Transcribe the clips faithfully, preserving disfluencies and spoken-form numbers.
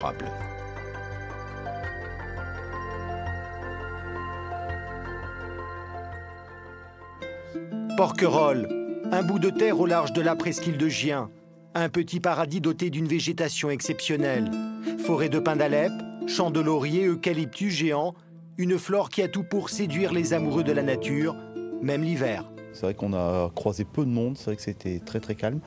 durable. Porquerolles, un bout de terre au large de la presqu'île de Gien, un petit paradis doté d'une végétation exceptionnelle. Forêt de pins d'Alep, champs de lauriers, eucalyptus géants, une flore qui a tout pour séduire les amoureux de la nature, même l'hiver. C'est vrai qu'on a croisé peu de monde, c'est vrai que c'était très très calme.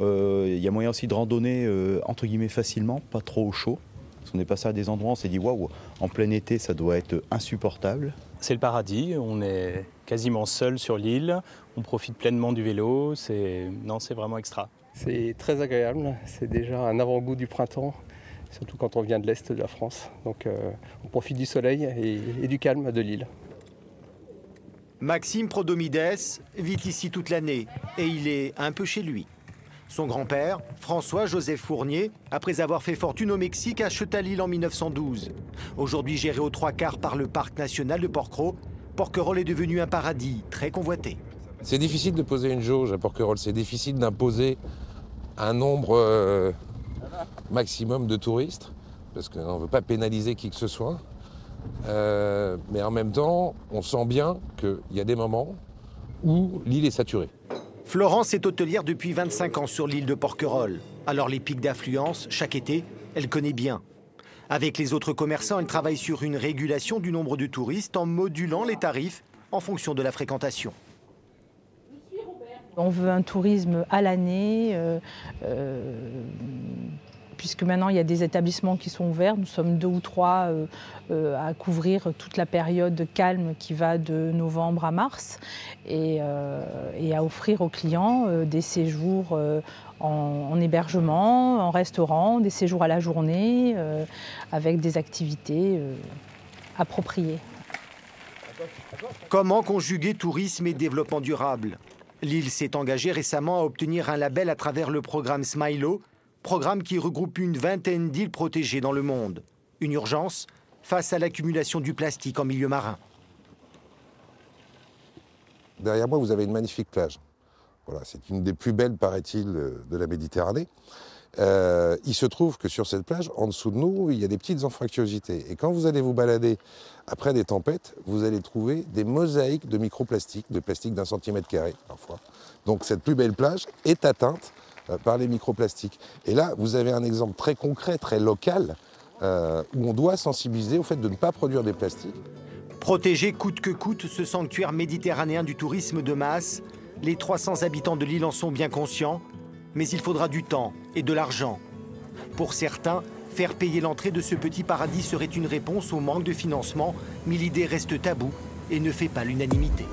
Euh, il y a moyen aussi de randonner euh, entre guillemets facilement, pas trop au chaud. Parce qu'on est passé à des endroits, on s'est dit waouh, en plein été ça doit être insupportable. C'est le paradis, on est quasiment seul sur l'île, on profite pleinement du vélo, c'est non, c'est vraiment extra. C'est très agréable, c'est déjà un avant-goût du printemps, surtout quand on vient de l'Est de la France. Donc euh, on profite du soleil et, et du calme de l'île. Maxime Prodomides vit ici toute l'année et il est un peu chez lui. Son grand-père, François-Joseph Fournier, après avoir fait fortune au Mexique, acheta l'île en mille neuf cent douze. Aujourd'hui gérée aux trois quarts par le Parc National de Port-Cros, Porquerolles est devenu un paradis très convoité. C'est difficile de poser une jauge à Porquerolles, c'est difficile d'imposer un nombre euh, maximum de touristes, parce qu'on ne veut pas pénaliser qui que ce soit. Euh, mais en même temps, on sent bien qu'il y a des moments où l'île est saturée. Florence est hôtelière depuis vingt-cinq ans sur l'île de Porquerolles. Alors les pics d'affluence, chaque été, elle connaît bien. Avec les autres commerçants, elle travaille sur une régulation du nombre de touristes en modulant les tarifs en fonction de la fréquentation. On veut un tourisme à l'année, euh, euh, puisque maintenant il y a des établissements qui sont ouverts. Nous sommes deux ou trois euh, euh, à couvrir toute la période calme qui va de novembre à mars et, euh, et à offrir aux clients euh, des séjours euh, en, en hébergement, en restaurant, des séjours à la journée euh, avec des activités euh, appropriées. Comment conjuguer tourisme et développement durable? L'île s'est engagée récemment à obtenir un label à travers le programme Smilo, programme qui regroupe une vingtaine d'îles protégées dans le monde. Une urgence face à l'accumulation du plastique en milieu marin. Derrière moi, vous avez une magnifique plage. Voilà, c'est une des plus belles, paraît-il, de la Méditerranée. Euh, il se trouve que sur cette plage, en dessous de nous, il y a des petites anfractuosités. Et quand vous allez vous balader après des tempêtes, vous allez trouver des mosaïques de microplastiques, de plastique d'un centimètre carré parfois. Donc cette plus belle plage est atteinte euh, par les microplastiques. Et là, vous avez un exemple très concret, très local, euh, où on doit sensibiliser au fait de ne pas produire des plastiques. Protéger coûte que coûte ce sanctuaire méditerranéen du tourisme de masse, les trois cents habitants de l'île en sont bien conscients. Mais il faudra du temps et de l'argent. Pour certains, faire payer l'entrée de ce petit paradis serait une réponse au manque de financement, mais l'idée reste taboue et ne fait pas l'unanimité.